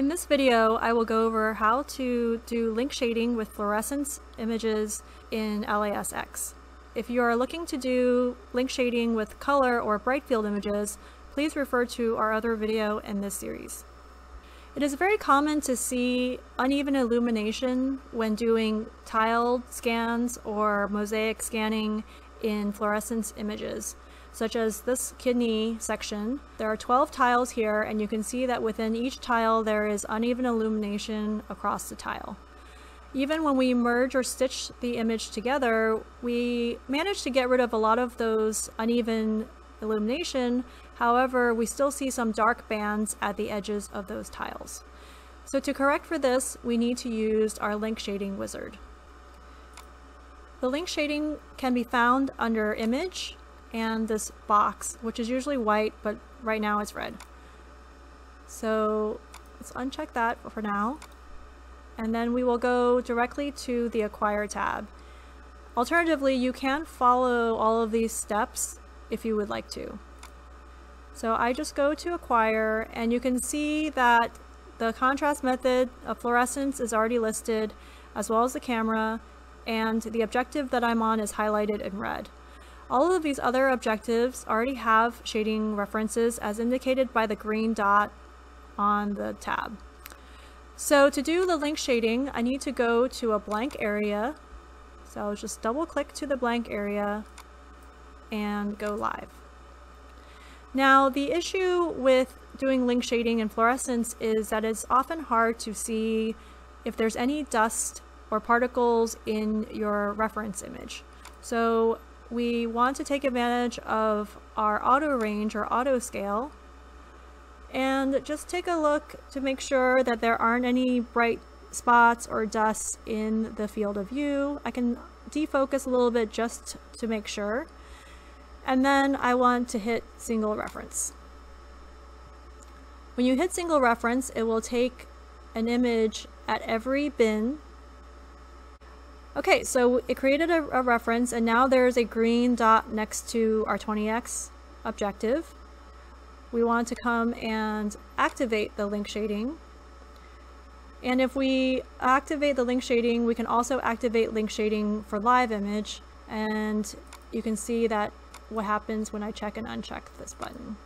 In this video, I will go over how to do link shading with fluorescence images in LASX. If you are looking to do link shading with color or bright field images, please refer to our other video in this series. It is very common to see uneven illumination when doing tiled scans or mosaic scanning in fluorescence images, such as this kidney section. There are 12 tiles here, and you can see that within each tile there is uneven illumination across the tile. Even when we merge or stitch the image together, we manage to get rid of a lot of those uneven illumination. However, we still see some dark bands at the edges of those tiles. So to correct for this, we need to use our link shading wizard. The link shading can be found under Image and this box, which is usually white, but right now it's red. So let's uncheck that for now. And then we will go directly to the Acquire tab. Alternatively, you can follow all of these steps if you would like to. So I just go to Acquire, and you can see that the contrast method of fluorescence is already listed, as well as the camera, and the objective that I'm on is highlighted in red. All of these other objectives already have shading references as indicated by the green dot on the tab. So to do the link shading, I need to go to a blank area. So I'll just double click to the blank area and go live. Now, the issue with doing link shading in fluorescence is that it's often hard to see if there's any dust or particles in your reference image. So we want to take advantage of our auto range or auto scale and just take a look to make sure that there aren't any bright spots or dust in the field of view. I can defocus a little bit just to make sure. And then I want to hit single reference. When you hit single reference, it will take an image at every bin. Okay, so it created a reference, and now there's a green dot next to our 20x objective. We want to come and activate the link shading. And if we activate the link shading, we can also activate link shading for live image. And you can see that what happens when I check and uncheck this button.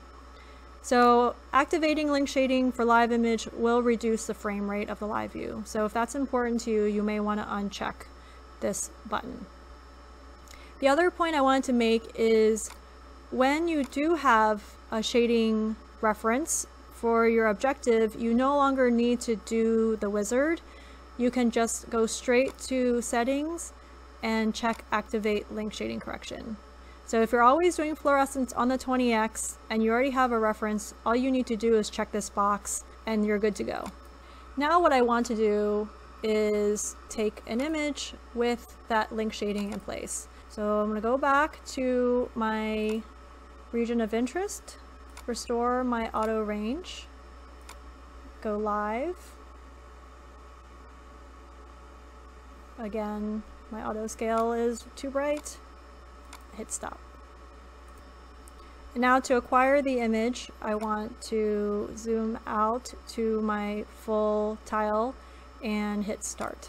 So activating link shading for live image will reduce the frame rate of the live view. So if that's important to you, you may want to uncheck this button. The other point I wanted to make is when you do have a shading reference for your objective, you no longer need to do the wizard. You can just go straight to settings and check activate link shading correction. So if you're always doing fluorescence on the 20x and you already have a reference, all you need to do is check this box and you're good to go. Now what I want to do is take an image with that link shading in place. So I'm going to go back to my region of interest, restore my auto range, go live. Again, my auto scale is too bright. Hit stop. And now to acquire the image, I want to zoom out to my full tile and hit start.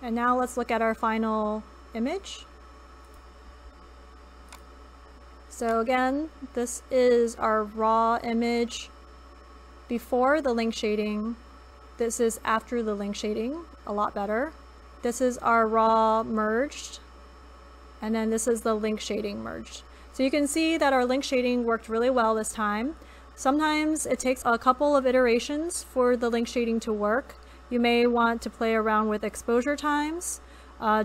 And now let's look at our final image. So again, this is our raw image before the link shading. This is after the link shading, a lot better. This is our raw merged, and then this is the link shading merged. So you can see that our link shading worked really well this time. Sometimes it takes a couple of iterations for the link shading to work. You may want to play around with exposure times,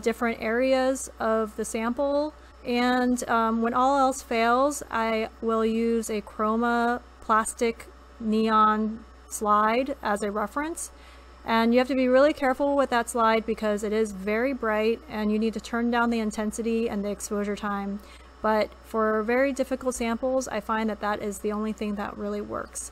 different areas of the sample, and when all else fails, I will use a chroma plastic neon slide as a reference. And you have to be really careful with that slide because it is very bright and you need to turn down the intensity and the exposure time. But for very difficult samples, I find that that is the only thing that really works.